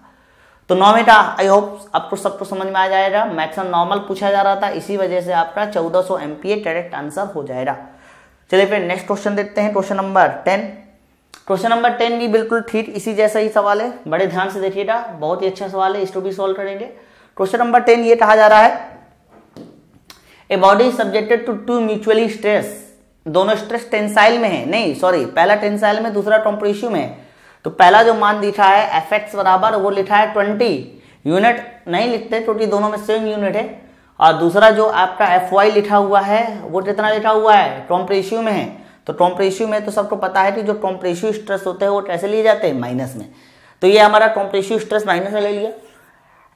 तो नौवें आई होप आपको सबको समझ में आ जाएगा। मैक्सिमम नॉर्मल पूछा जा रहा था इसी वजह से आपका चौदह सौ एमपीए करेक्ट आंसर हो जाएगा। चलिए फिर नेक्स्ट क्वेश्चन देखते हैं, question number ten. Question number ten भी बिल्कुल ठीक इसी जैसा ही सवाल है, बड़े ध्यान से देखिएगा, बहुत ही अच्छा सवाल है, इसको भी सॉल्व करेंगे। क्वेश्चन नंबर टेन ये कहा जा रहा है a body is subjected to two mutually stress, दोनों स्ट्रेस टेंसाइल में है, नहीं सॉरी पहला टेंसाइल में दूसरा कॉम्प्रेसिव में है। तो पहला जो मान लिखा है एफ एक्स बराबर वो लिखा है बीस यूनिट नहीं लिखते क्योंकि दोनों में सेम यूनिट है, और दूसरा जो आपका एफ वाई लिखा हुआ है वो कितना लिखा हुआ है कॉम्प्रेसिव में है, तो कॉम्प्रेसिव में तो सबको पता है कि जो कॉम्प्रेसिव स्ट्रेस होते हैं वो कैसे लिए जाते हैं माइनस में, तो ये हमारा कॉम्प्रेसिव स्ट्रेस माइनस में ले लिया।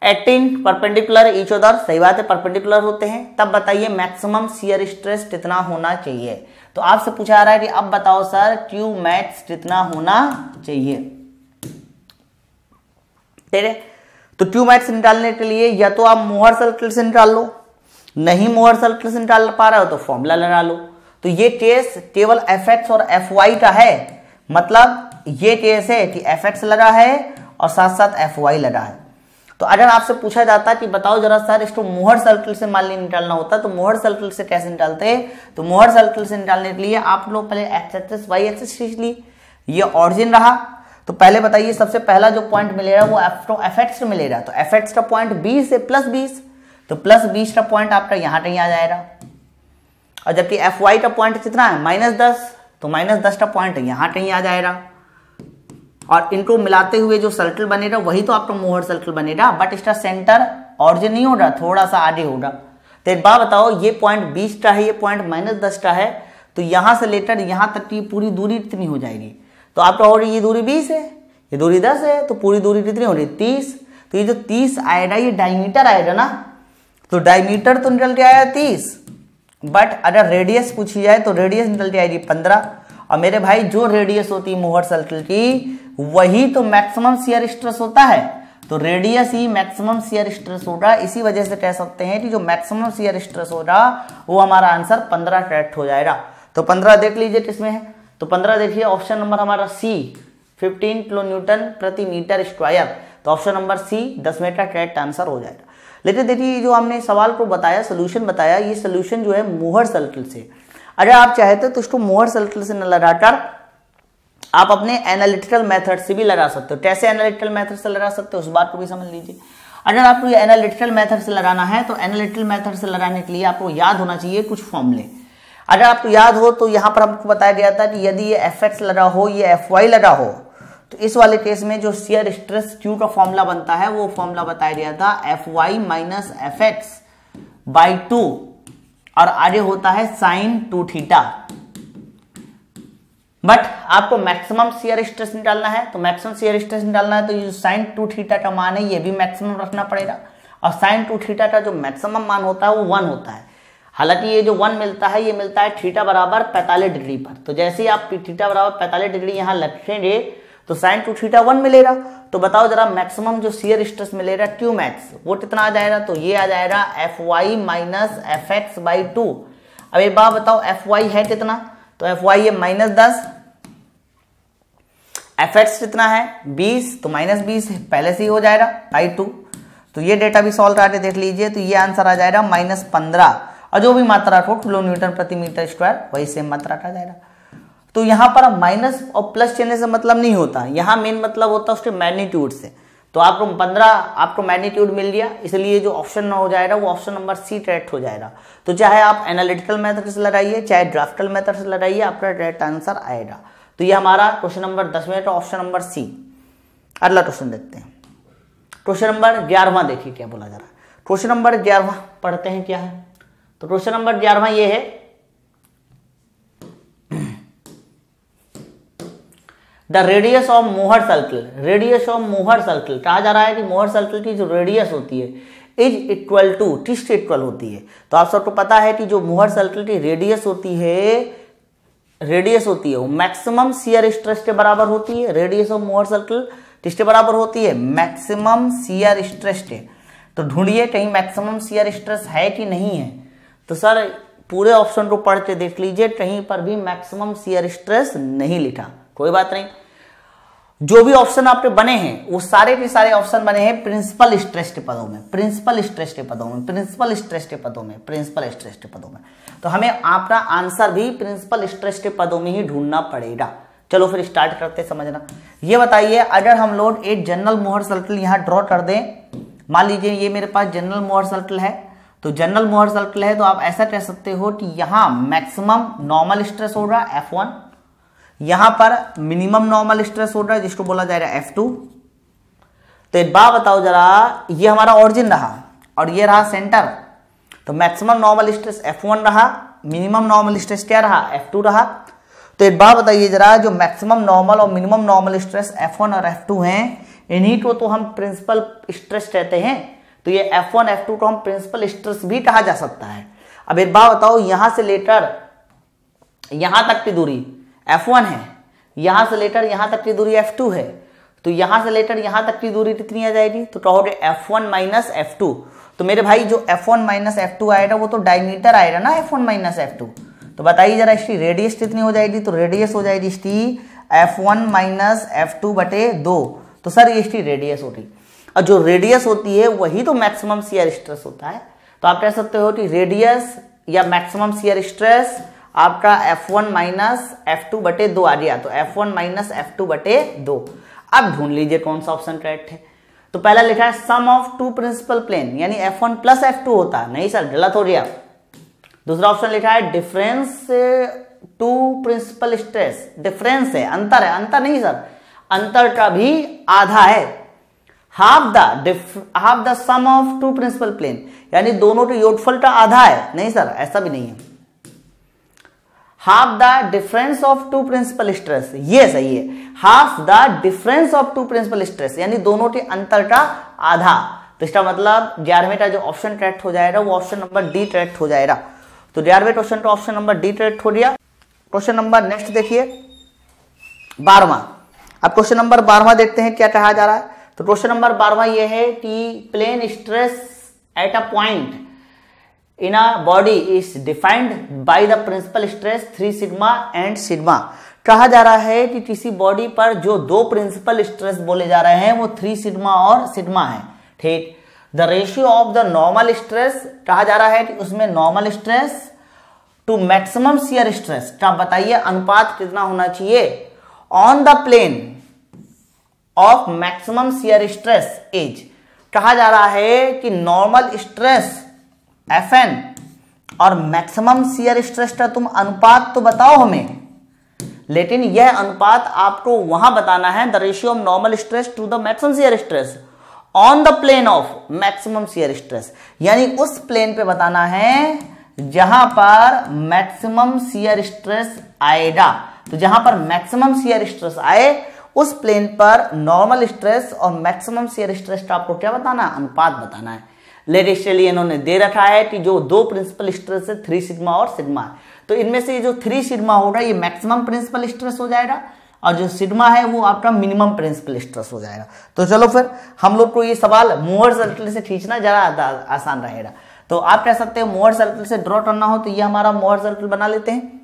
एटीन परपेंडिकुलर ईच अदर सही बात है परपेंडिकुलर होते हैं, तब बताइए मैक्सिमम शियर स्ट्रेस कितना होना चाहिए। तो आपसे पूछा जा रहा है कि अब बताओ सर क्यू मैक्स कितना होना चाहिए। ठीक है, तो क्यू मैक्स निकालने के लिए या तो आप मोहर सर्कल से निकाल लो, नहीं मोहर सर्कल से निकाल पा रहे हो तो फॉर्मूला लगा लो। तो ये केस केवल एफ एक्स और एफ वाई का है, मतलब ये केस है कि एफ एक्स लगा है और साथ साथ एफ वाई लगा है। तो अगर आपसे पूछा जाता कि बताओ जरा सर इसको मोहर सर्कल से मान लीजिए निकालना होता तो मोहर सर्कल से कैसे निकालते, तो मोहर सर्कल से निकालने के लिए आप लोग पहले एक्स एक्सिस वाई एक्सिस खींच ली, ये ऑरिजिन रहा, तो पहले बताइए सबसे पहला जो पॉइंट मिलेगा वो एफ एक्स मिलेगा, तो एफ एक्स का पॉइंट बीस है प्लस बीस, तो प्लस बीस का पॉइंट आपका यहाँ कहीं आ जाएगा, और जबकि एफ वाई का पॉइंट कितना है माइनस दस, तो माइनस दस का पॉइंट यहाँ कहीं आ जाएगा, और इनको मिलाते हुए जो सर्कल बनेगा वही तो आपका मोहर सर्कल बनेगा, बट इसका सेंटर ऑरिजिन नहीं होगा, थोड़ा सा आगे होगा। तो एक बात बताओ, ये पॉइंट बीस का है, ये पॉइंट माइनस दस का है, तो यहाँ से लेकर यहाँ तक की पूरी दूरी कितनी हो जाएगी? तो आप कहोगे ये दूरी बीस है, ये दूरी दस है, तो पूरी दूरी कितनी हो रही है? तीस। तो ये जो तीस आएगा ये डायमीटर आएगा ना, तो डायमीटर तो निकल के आया तीस, बट अगर रेडियस पूछी जाए तो रेडियस निकल के आएगी पंद्रह। और मेरे भाई जो रेडियस होती है मोहर सर्कल की वही तो मैक्सिमम शियर स्ट्रेस होता है, तो रेडियस ही मैक्सिमम शियर स्ट्रेस होगा। इसी वजह से कह सकते हैं कि जो मैक्सिमम शियर स्ट्रेस होगा वो हमारा आंसर पंद्रह करेक्ट हो जाएगा। तो पंद्रह देख लीजिए किसमें है, तो पंद्रह देखिए ऑप्शन नंबर हमारा सी, फिफ्टीन किलो न्यूटन प्रति मीटर स्क्वायर। तो ऑप्शन नंबर सी दस मीटर करेक्ट आंसर हो जाएगा। लेकिन देखिए जो हमने सवाल को बताया, सोल्यूशन बताया, ये सोल्यूशन जो है मोहर सर्कल से, अगर आप चाहते तो इसको मोहर सर्कल से न लगाकर आप अपने एनालिटिकल मेथड से भी लगा सकते हो। कैसे एनालिटिकल मेथड से लगा सकते हो उस बात को भी समझ लीजिए। अगर आपको ये एनालिटिकल मेथड से लगाना है तो एनालिटिकल मेथड से लगाने के लिए आपको याद होना चाहिए कुछ फॉर्मूले। अगर आपको याद हो तो यहाँ पर हमको बताया गया था कि यदि ये एफ एक्स लगा हो, ये एफ वाई लगा हो, तो इस वाले केस में जो शियर स्ट्रेस क्यू का फॉर्मूला बनता है वो फॉर्मूला बताया गया था f y minus f x by two, और आगे होता है साइन टू थीटा। बट आपको मैक्सिमम शियर स्ट्रेस निकालना है, तो मैक्सिमम शियर स्ट्रेस निकालना है तो ये साइन टू थीटा का मान है ये भी मैक्सिमम रखना पड़ेगा, और साइन टू थीटा का जो मैक्सिमम मान होता है वो वन होता है। हालांकि ये जो वन मिलता है ये मिलता है थीटा बराबर पैंतालीस डिग्री पर। तो जैसे ही आप थीटा बराबर पैंतालीस डिग्री यहाँ रखेंगे तो साइन टू थीटा वन मिलेगा। तो बताओ जरा मैक्सिमम जो शियर स्ट्रेस मिलेगा क्यू मैक्स वो कितना आ जाएगा? तो ये आ जाएगा f y minus f x by two. अब एक बात बताओ, एफ वाई है कितना? तो एफ वाई है माइनस दस, एफ एक्स कितना है? बीस, तो माइनस बीस पहले से ही हो जाएगा बाई टू। तो ये डेटा भी सॉल्व करके देख लीजिए, तो ये आंसर आ जाएगा माइनस पंद्रह, और जो भी मात्रा को किलो न्यूटन प्रति मीटर स्क्वायर वही सेम मात्रा का जाएगा। तो यहाँ पर माइनस और प्लस चिन्ह से मतलब नहीं होता, यहाँ मेन मतलब होता है उसके मैग्नीट्यूड से। तो आपको पंद्रह आपको मैग्नीट्यूड मिल गया, इसलिए जो ऑप्शन हो जाएगा वो ऑप्शन नंबर सी करेक्ट हो जाएगा। तो चाहे आप एनालिटिकल मेथड से लगाइए चाहे ग्राफिकल मेथड से लगाइए, आपका करेक्ट आंसर आएगा। तो ये हमारा क्वेश्चन नंबर दस में, तो ऑप्शन नंबर सी। अगला क्वेश्चन देखते हैं, क्वेश्चन नंबर ग्यारहवां। देखिए क्या बोला जा रहा है, क्वेश्चन नंबर ग्यारहवां पढ़ते हैं क्या है। तो क्वेश्चन नंबर ग्यारहवां ये है, the radius of Mohr circle, radius of Mohr circle कहा जा रहा है कि मोहर सर्कल की जो रेडियस होती है इज इक्वल टू किसके इक्वल होती है? तो आप सबको पता है कि जो मोहर सर्कल की रेडियस होती है रेडियस होती है वो मैक्सिमम शियर स्ट्रेस के बराबर होती है। रेडियस ऑफ मोहर सर्कल किसके बराबर होती है? मैक्सिमम शियर स्ट्रेस के। तो ढूंढिए कहीं मैक्सिमम शियर स्ट्रेस है कि नहीं है। तो सर पूरे ऑप्शन को पढ़ के देख लीजिए, कहीं पर भी मैक्सिमम शियर स्ट्रेस नहीं लिखा। कोई बात नहीं, जो भी ऑप्शन आपके बने हैं वो सारे के सारे ऑप्शन बने हैं प्रिंसिपल स्ट्रेस के पदों में, प्रिंसिपल स्ट्रेस के पदों में, प्रिंसिपल स्ट्रेस के पदों में, प्रिंसिपल स्ट्रेस के पदों में। तो हमें आपका आंसर भी प्रिंसिपल स्ट्रेस के पदों में ही ढूंढना पड़ेगा। चलो फिर स्टार्ट करते समझना। ये बताइए अगर हम लोग एक जनरल मोहर सर्कल यहाँ ड्रॉ कर दें, मान लीजिए ये मेरे पास जनरल मोहर सर्कल है। तो जनरल मोहर सर्कल है तो आप ऐसा कह सकते हो कि यहाँ मैक्सिमम नॉर्मल स्ट्रेस होगा एफ वन, यहाँ पर मिनिमम नॉर्मल स्ट्रेस होगा जिसको बोला जाएगा एफ टू। तो एक बात बताओ जरा, ये हमारा ऑरिजिन रहा और ये रहा सेंटर। तो maximum normal stress f one रहा, मिनिमम नॉर्मल स्ट्रेस क्या रहा? एफ टू रहा। तो एक बात बताइए जरा, जो मैक्सिमम नॉर्मल और minimum normal stress f one और एफ टू हैं इन्हीं को तो हम प्रिंसिपल स्ट्रेस कहते हैं। तो ये एफ वन एफ टू को हम प्रिंसिपल स्ट्रेस भी कहा जा सकता है। अब एक बात बताओ, यहां से लेकर यहां तक की दूरी एफ वन है, यहां से लेकर यहां तक की दूरी एफ टू है। तो यहां से लेकर यहां तक की दूरी कितनी आ जाएगी? तो कहोगे f one minus f two. तो मेरे भाई जो f one minus f two आएगा वो तो डायमीटर आएगा ना f one minus f two. तो बताइए जरा इसकी रेडियस कितनी हो जाएगी? तो रेडियस हो जाएगी इसकी f one minus f two बटे दो। तो सर ये इसकी रेडियस होगी, और जो रेडियस होती है वही तो मैक्सिमम शियर स्ट्रेस होता है। तो आप कह सकते हो कि रेडियस या मैक्सिमम शियर स्ट्रेस आपका f one minus f two बटे दो आ गया। तो f one minus f two बटे दो। अब ढूंढ लीजिए कौन सा ऑप्शन करेक्ट है। तो पहला लिखा है sum of two principal plane, यानी f one plus f two होता है। नहीं सर, गलत हो गया। दूसरा ऑप्शन लिखा है difference two principal stress, difference है, अंतर है। अंतर नहीं सर, अंतर का भी आधा है। Half the diff half the sum of two principal plane, यानी दोनों के योगफल का आधा है। नहीं सर, ऐसा भी नहीं है। Half the difference of two principal stress, ये सही है। Half the difference of two principal stress, यानी दोनों के अंतर का आधा। तो इसका मतलब ग्यारहवें का जो ऑप्शन करेक्ट हो जाएगा वो ऑप्शन नंबर डी करेक्ट हो जाएगा। तो ग्यारहवें क्वेश्चन का ऑप्शन नंबर डी करेक्ट हो गया। क्वेश्चन नंबर नेक्स्ट देखिए बारहवां। अब क्वेश्चन नंबर बारहवां देखते हैं क्या कहा जा रहा है। तो क्वेश्चन नंबर बारहवां ये है कि plane stress at a point in a body is defined by the principal stress three sigma and sigma. कहा जा रहा है कि किसी बॉडी पर जो दो प्रिंसिपल स्ट्रेस बोले जा रहे हैं वो थ्री सिग्मा और सिग्मा है। ठीक, the ratio of the normal stress, कहा जा रहा है कि उसमें normal stress to maximum shear stress का बताइए अनुपात कितना होना चाहिए। On the plane of maximum shear stress is, कहा जा रहा है कि नॉर्मल स्ट्रेस Fn और मैक्सिमम शियर स्ट्रेस का तुम अनुपात तो बताओ हमें, लेकिन यह अनुपात आपको वहां बताना है, the ratio of normal stress to the maximum shear stress on the plane of maximum shear stress, यानी उस प्लेन पे बताना है जहां पर मैक्सिमम शियर स्ट्रेस आएगा। तो जहां पर मैक्सिमम शियर स्ट्रेस आए उस प्लेन पर नॉर्मल स्ट्रेस और मैक्सिमम शियर स्ट्रेस का आपको क्या बताना है, अनुपात बताना है। लेटेस्ट के लिए इन्होंने दे रखा है कि जो दो प्रिंसिपल स्ट्रेस है थ्री सिग्मा और सिग्मा, तो इनमें से जो थ्री सिग्मा होगा ये मैक्सिमम प्रिंसिपल स्ट्रेस हो जाएगा और जो सिग्मा है वो आपका मिनिमम प्रिंसिपल स्ट्रेस हो जाएगा। तो चलो फिर हम लोग को ये सवाल मोहर सर्कल से खींचना ज़्यादा आसान रहेगा। तो आप कह सकते हैं मोहर सर्कल से ड्रॉ करना हो तो ये हमारा मोहर सर्कल बना लेते हैं।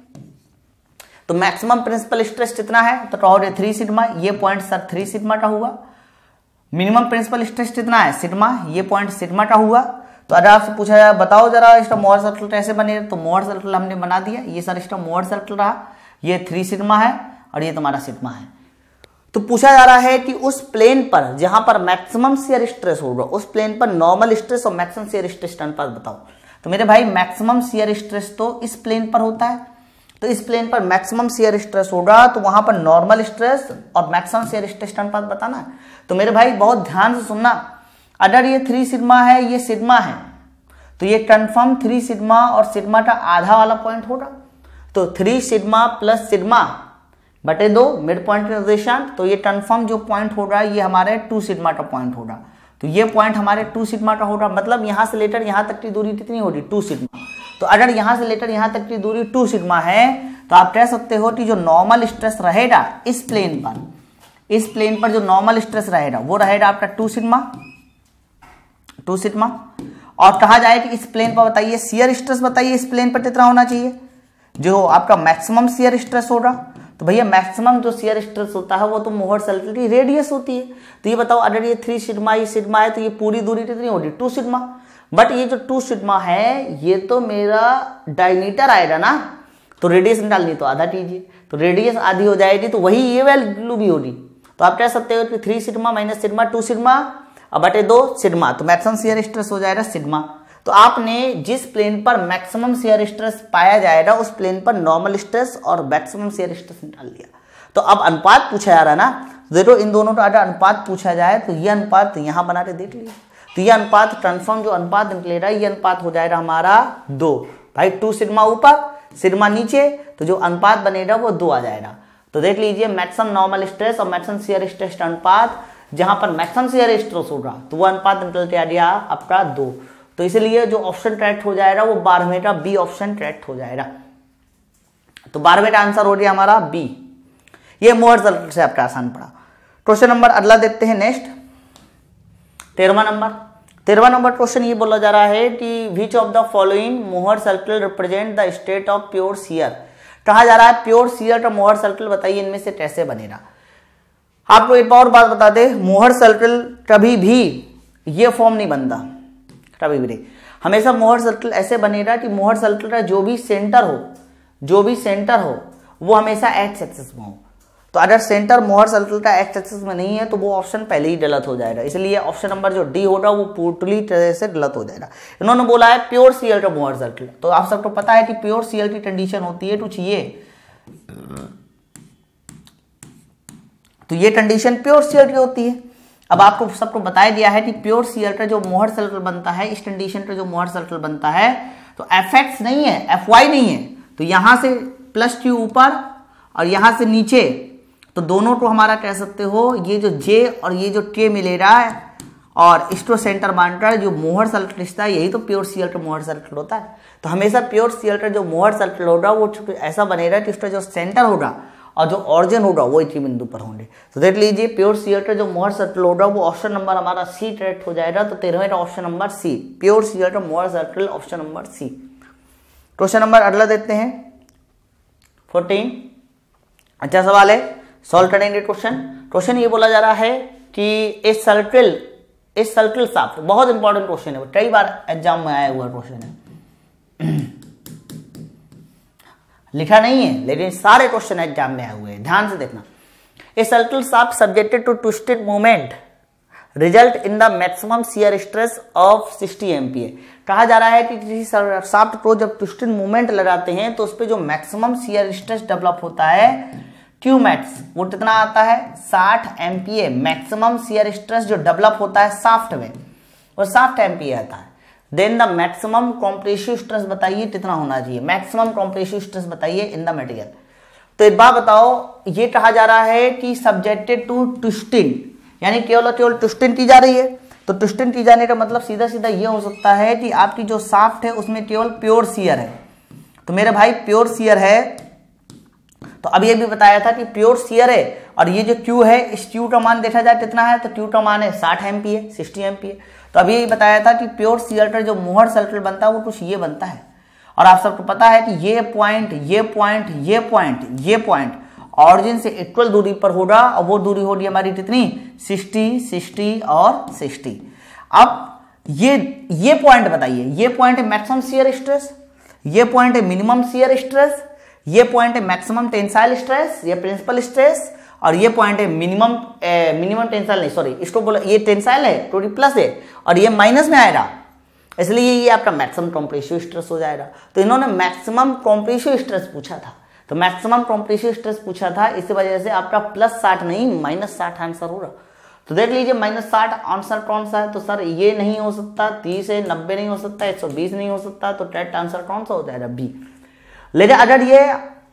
तो मैक्सिमम प्रिंसिपल स्ट्रेस कितना है तो कहोगे थ्री सिग्मा, ये पॉइंट सर थ्री सिग्मा का हुआ। मिनिमम प्रिंसिपल स्ट्रेस कितना है सिग्मा, ये पॉइंट सिग्मा का हुआ। तो अगर आपसे पूछा जाए बताओ जरा इसका मोहर सर्कल कैसे बने, तो मोहर सर्कल हमने बना दिया। ये सर इसका मोहर सर्कल रहा, ये थ्री सिग्मा है और ये तुम्हारा सिग्मा है। तो पूछा जा रहा है कि उस प्लेन पर जहां पर मैक्सिमम शियर स्ट्रेस होगा उस प्लेन पर नॉर्मल स्ट्रेस और मैक्सिमम शियर स्ट्रेस अनुपात बताओ। तो मेरे भाई मैक्सिमम शियर स्ट्रेस तो इस प्लेन पर होता है, तो इस प्लेन पर मैक्सिमम शियर स्ट्रेस होगा तो वहां पर नॉर्मल स्ट्रेस और मैक्सिमम शियर स्ट्रेस का अनुपात बताना है। तो मेरे भाई बहुत ध्यान से सुनना, अगर ये थ्री सिग्मा है ये सिग्मा है तो ये कन्फर्म थ्री सिग्मा और सिग्मा का आधा वाला पॉइंट होगा। तो थ्री सिग्मा प्लस सिग्मा बटे दो मिड पॉइंट निर्देशांक, तो ये कन्फर्म जो पॉइंट होगा ये हमारे टू सिग्मा का पॉइंट होगा। तो ये पॉइंट हमारे टू सिग्मा का होगा, मतलब यहाँ से लेकर यहाँ तक की दूरी कितनी होगी टू सिग्मा। तो अगर यहाँ से लेकर यहाँ तक की दूरी टू सिग्मा है तो आप कह सकते हो कि जो नॉर्मल स्ट्रेस रहेगा इस प्लेन पर, इस प्लेन पर जो नॉर्मल स्ट्रेस रहेगा वो रहेगा आपका टू सिग्मा, टू सिग्मा। और कहा जाए कि इस प्लेन पर बताइए शियर स्ट्रेस बताइए इस प्लेन पर कितना होना चाहिए, जो आपका मैक्सिमम शियर स्ट्रेस होगा। तो भैया मैक्सिमम जो शियर स्ट्रेस होता है वो तो मोहर सर्कल की रेडियस होती है। तो ये बताओ अगर ये थ्री सिग्मा ये सिग्मा है तो ये पूरी दूरी कितनी होगी टू सिग्मा, बट ये जो टू सिग्मा है ये तो मेरा डायमीटर आएगा ना, तो रेडियस निकालनी तो आधा कीजिए, तो रेडियस आधी हो जाएगी तो वही ये वैल्यू भी होगी। तो आप कह सकते हो कि three sigma minus sigma two sigma और बटे दो सिग्मा, तो मैक्सिमम शियर स्ट्रेस हो जाएगा सिग्मा। तो आपने जिस प्लेन पर मैक्सिमम शियर स्ट्रेस पाया जाएगा उस प्लेन पर नॉर्मल स्ट्रेस और मैक्सिमम शियर स्ट्रेस निकाल लिया। तो अब अनुपात पूछा जा रहा है ना, देखो इन दोनों का अगर अनुपात पूछा जाए तो ये अनुपात यहाँ बना के देख लिया। तो ये अनुपात ट्रांसफॉर्म जो अनुपात निकलेगा ये अनुपात हो जाएगा हमारा दो, भाई टू सिग्मा ऊपर सिग्मा नीचे, तो जो अनुपात बनेगा वो दो आ जाएगा। तो देख लीजिए मैक्सिमम नॉर्मल स्ट्रेस और मैक्सिमम शियर स्ट्रेस अनुपात, जहां पर मैक्सिमम शियर स्ट्रेस होगा तो वो अनुपात निकल के आ गया आपका दो। तो इसलिए जो ऑप्शन करेक्ट हो जाएगा वो बारहवें का बी ऑप्शन करेक्ट हो जाएगा। तो बारहवें का आंसर हो गया हमारा बी। ये मोहर सर्कल से आपका आसान पड़ा। क्वेश्चन नंबर अगला देखते हैं नेक्स्ट तेरहवां नंबर। तेरहवां नंबर क्वेश्चन ये बोला जा रहा है कि which of the following Mohr circle represent the state of pure shear. कहा जा रहा है प्योर शियर का मोहर सर्कल बताइए इनमें से कैसे बनेगा। आपको एक और बात बता दे, मोहर सर्कल कभी भी ये फॉर्म नहीं बनता, कभी भी नहीं। हमेशा मोहर सर्कल ऐसे बनेगा कि मोहर सर्कल का जो भी सेंटर हो, जो भी सेंटर हो वो हमेशा एक्स एक्सिस में हो। तो अगर सेंटर मोहर सर्कल का एक्स एक्सिस में नहीं है तो वो ऑप्शन पहले ही गलत हो जाएगा, इसलिए ऑप्शन नंबर जो डी होगा वो पूरी तरह से गलत हो जाएगा। इन्होंने बोला है प्योर सीएल का मोहर सर्कल, तो आप सबको पता है कि प्योर सीएल की कंडीशन होती है कुछ ये, तो ये कंडीशन प्योर शियर की होती है। अब आपको सबको बताया दिया है कि प्योर शियर का जो मोहर सर्कल बनता है, इस कंडीशन का जो मोहर सर्कल बनता है, तो एफ एक्स नहीं है, एफ वाई नहीं है, तो यहाँ से प्लस क्यू ऊपर और यहाँ से नीचे, तो दोनों को हमारा कह सकते हो ये जो जे और ये जो के मिलेगा और इसको सेंटर मानकर जो मोहर सर्कल रिश्ता है, यही तो प्योर शियर का मोहर सर्कल होता है। तो हमेशा प्योर शियर का जो मोहर सर्कल होगा वो ऐसा बनेगा कि उसका जो सेंटर होगा और जो ऑरिजिन होगा वो इसी बिंदु पर होंगे। तो देख लीजिए प्योर शियर का जो मोहर सर्कल होगा वो ऑप्शन नंबर हमारा सी करेक्ट हो जाएगा। तो तेरहवें का option number C, pure shear का Mohr circle, option number C. Question number अगला देखते हैं फोर्टीन। अच्छा सवाल है, सॉल्व करेंगे क्वेश्चन। क्वेश्चन ये बोला जा रहा है कि a circle a circle shaft, बहुत इंपॉर्टेंट क्वेश्चन है, कई बार एग्जाम में आया हुआ क्वेश्चन है, लिखा नहीं है लेकिन सारे क्वेश्चन एग्जाम में आए हुए हैं, ध्यान से देखना। A circle shaft subjected to twisted moment result in the maximum shear stress of sixty MPa. कहा जा रहा है कि किसी शाफ्ट को जब ट्विस्टेड मोमेंट लगाते हैं तो उस पर जो मैक्सिमम शियर स्ट्रेस डेवलप होता है क्यू मैक्स, वो कितना आता है साठ एमपीए, मैक्सिमम शियर स्ट्रेस जो डेवलप होता है शाफ्ट में और साठ एमपीए आता है। Then the maximum compressive stress बताइए कितना होना चाहिए, मैक्सिमम कॉम्प्रेसिव स्ट्रेस बताइए इन द मटेरियल। तो एक बार बताओ, ये कहा जा रहा है कि सब्जेक्टेड टू ट्विस्टिंग, यानी केवल और केवल ट्विस्टिंग की जा रही है। तो ट्विस्टिंग की जाने का मतलब सीधा सीधा ये हो सकता है कि आपकी जो शाफ्ट है उसमें केवल प्योर शियर है। तो मेरे भाई प्योर शियर है, तो अभी अभी बताया था कि प्योर शियर है और ये जो Q है, इस Q का मान देखा जाए कितना है, तो Q का मान है साठ एमपीए, साठ एमपीए। तो अभी यही बताया था कि प्योर शियर का जो मोहर सर्कल बनता है वो कुछ ये बनता है। और आप सबको पता है कि ये पॉइंट ये पॉइंट ये पॉइंट ये पॉइंट ऑरिजिन से इक्वल दूरी पर होगा और वो दूरी होगी हमारी कितनी, साठ, साठ और साठ। अब ये ये पॉइंट बताइए, ये पॉइंट है मैक्सिमम शियर स्ट्रेस, ये पॉइंट है मिनिमम शियर स्ट्रेस, ये पॉइंट है मैक्सिमम टेंसाइल स्ट्रेस या प्रिंसिपल स्ट्रेस, और ये पॉइंट है मिनिमम मिनिमम टेंसाइल नहीं सॉरी इसको बोला, ये टेंसाइल है टोटल प्लस है और ये माइनस में आएगा, इसलिए ये आपका मैक्सिमम कॉम्प्रेसिव स्ट्रेस हो जाएगा। तो इन्होंने मैक्सिमम कॉम्प्रेसिव स्ट्रेस पूछा था, तो मैक्सिमम कॉम्प्रेसिव स्ट्रेस पूछा था, इसी वजह से आपका प्लस साठ नहीं माइनस साठ आंसर हो रहा। तो देख लीजिए माइनस साठ आंसर कौन सा है, तो सर ये नहीं हो सकता, तीस है, नब्बे नहीं हो सकता, एक सौ बीस नहीं हो सकता, तो करेक्ट आंसर कौन सा हो जाएगा बी। लेकिन अगर ये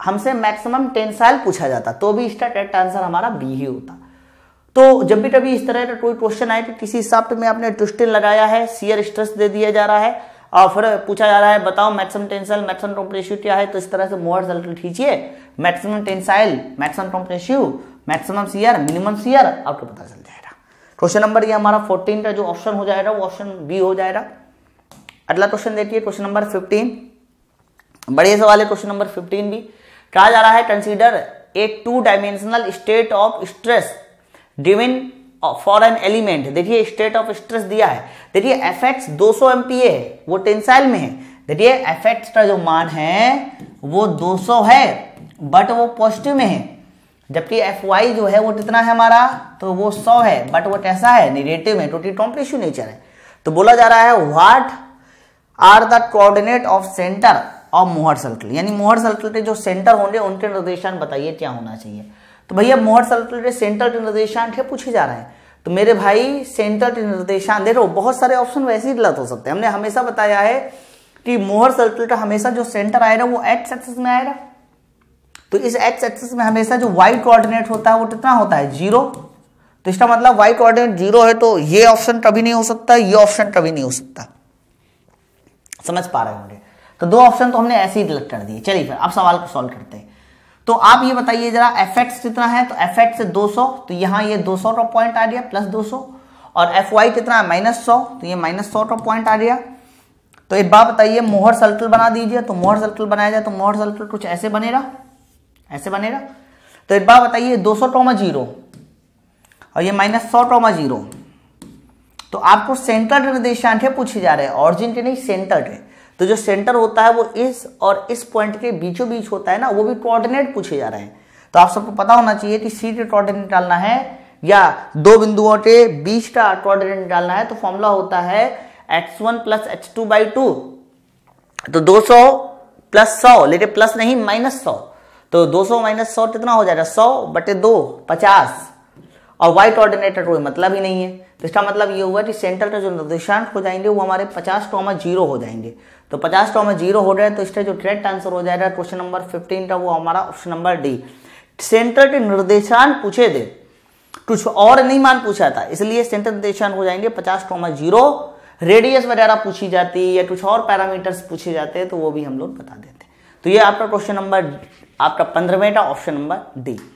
हमसे मैक्सिमम टेंसाइल पूछा जाता तो भी इसका करेक्ट आंसर हमारा बी ही होता। तो जब भी कभी इस तरह का कोई क्वेश्चन आए कि किसी शाफ्ट में आपने ट्विस्टिंग लगाया है, शियर स्ट्रेस दे दिया जा रहा है और फिर पूछा जा रहा है बताओ मैक्सिमम टेंसाइल मैक्सिमम कॉम्प्रेसिव क्या है, तो इस तरह से मोहर सर्कल खींचिए, maximum tensile maximum compressive maximum shear minimum shear, आपको पता चल जाएगा। क्वेश्चन नंबर ये हमारा फोर्टीन का जो ऑप्शन हो जाएगा वो ऑप्शन बी हो जाएगा। अगला क्वेश्चन देखिए, क्वेश्चन नंबर फिफ्टीन, बड़े सवाल है क्वेश्चन नंबर फिफ्टीन भी। कहा जा रहा है consider a two dimensional state of stress given for an element. देखिए स्टेट ऑफ स्ट्रेस दिया है, देखिए एफ एक्स दो सौ एमपीए है, वो टेंसाइल में है, देखिए एफ एक्स का जो मान है वो दो सौ है बट वो पॉजिटिव में है, जबकि एफ वाई जो है वो कितना है हमारा, तो वो सौ है बट वो कैसा है निगेटिव है, टोटली कॉम्प्रेसिव नेचर है। तो बोला जा रहा है what are the coordinate of centre और मोहर सर्कल, यानी मोहर सर्कल के जो सेंटर होंगे उनके निर्देशांक बताइए क्या होना चाहिए। तो भैया मोहर सर्कल के सेंटर के निर्देशांक पूछे जा रहे हैं, तो मेरे भाई सेंटर के निर्देशांक देखो, बहुत सारे ऑप्शन वैसे ही गलत हो सकते हैं। हमने हमेशा बताया है कि मोहर सर्कल का हमेशा जो सेंटर आएगा वो एक्स एक्सिस में आएगा, तो इस एक्स एक्सिस में हमेशा जो वाई कोऑर्डिनेट होता है वो कितना होता है जीरो, तो इसका मतलब वाई कोऑर्डिनेट जीरो है, तो ये ऑप्शन कभी नहीं हो सकता, ये ऑप्शन कभी नहीं हो सकता, समझ पा रहे होंगे। तो दो ऑप्शन तो हमने ऐसे ही गलत कर दिए। चलिए फिर अब सवाल को सॉल्व करते हैं। तो आप ये बताइए जरा एफ एक्स कितना है, तो एफ एक्स दो सौ, तो यहाँ ये दो सौ का पॉइंट आ गया प्लस दो सौ, और एफ वाई कितना है माइनस सौ, तो ये माइनस सौ का पॉइंट आ गया। तो एक बात बताइए मोहर सर्कल बना दीजिए, तो मोहर सर्कल बनाया जाए तो मोहर सर्कल कुछ ऐसे बनेगा ऐसे बनेगा। तो एक बात बताइए दो सौ टोमा जीरो और ये माइनस सौ टोमा जीरो, तो आपको सेंटर के निर्देशांक पूछे जा रहे हैं, ऑरिजिन के नहीं सेंटर के। तो जो सेंटर होता है वो इस और इस पॉइंट के बीचों बीच होता है ना, वो भी कोऑर्डिनेट पूछे जा रहे हैं। तो आप सबको पता होना चाहिए कि सी के कोऑर्डिनेट निकालना है या दो बिंदुओं के बीच का कोऑर्डिनेट निकालना है, तो फॉर्मूला होता है x one plus h two by two, तो दो सौ प्लस सौ, लेकिन प्लस नहीं माइनस सौ, तो दो सौ माइनस सौ कितना हो जाएगा सौ बटे दो पचास, और वाई कोऑर्डिनेट का कोई मतलब ही नहीं है। तो इसका मतलब ये हुआ कि सेंटर का जो निर्देशांक हो जाएंगे वो हमारे पचास टॉमा जीरो हो जाएंगे। तो पचास टॉमा जीरो हो गए तो इसका जो करेक्ट आंसर हो जाएगा क्वेश्चन नंबर फिफ्टीन का वो हमारा ऑप्शन नंबर डी। सेंटर के निर्देशांक पूछे थे, कुछ और नहीं मान पूछा था, इसलिए सेंटर निर्देशांक हो जाएंगे पचास टॉमा जीरो। रेडियस वगैरह पूछी जाती या कुछ और पैरामीटर्स पूछे जाते तो वो भी हम लोग बता देते। तो ये आपका क्वेश्चन नंबर आपका पंद्रहवें का ऑप्शन नंबर डी।